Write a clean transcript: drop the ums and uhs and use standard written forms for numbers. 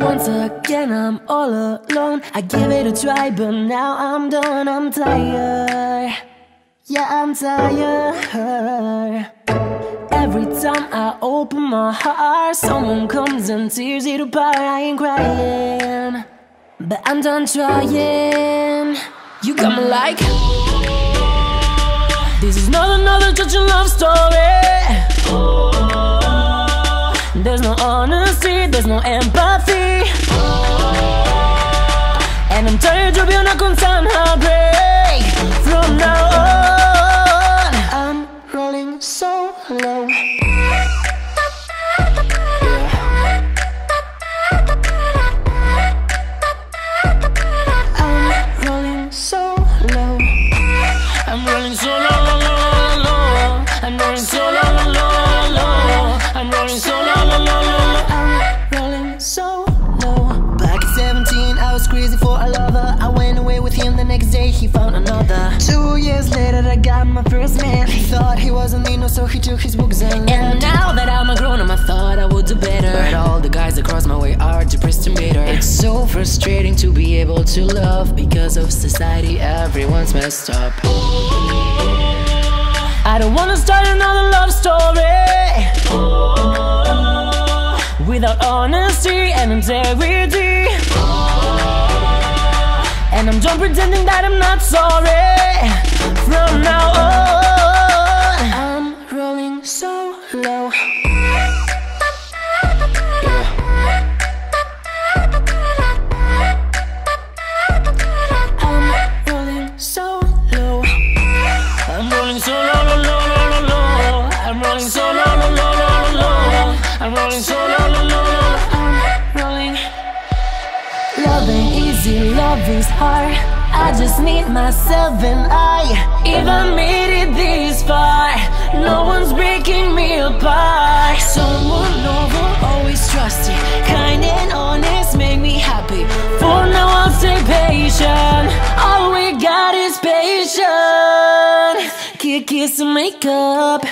Once again I'm all alone. I gave it a try, but now I'm done. I'm tired, yeah, I'm tired. Every time I open my heart, someone comes and tears it apart. I ain't crying, but I'm done trying. You got me like, this is not another touching love story. There's no honesty, there's no empathy, and I'm tired of being a constant heartbreak. From now on, I'm rolling solo. He found another. 2 years later I got my first man. He thought he wasn't enough, so he took his books and left. And now that I'm a grown-up, I thought I would do better, but all the guys that cross my way are depressed and bitter. It's so frustrating to be able to love, because of society everyone's messed up. I don't wanna start another love story without honesty and integrity. And I'm done pretending that I'm not sorry. From now on, I'm rolling solo. I'm rolling solo. I'm rolling solo, I'm rolling solo, I'm rolling solo. Love is hard, I just need myself, and I even made it this far. No one's breaking me apart. Someone over, always trusted, kind and honest, make me happy. For now I'll stay patient, all we got is patience. Kiss and makeup.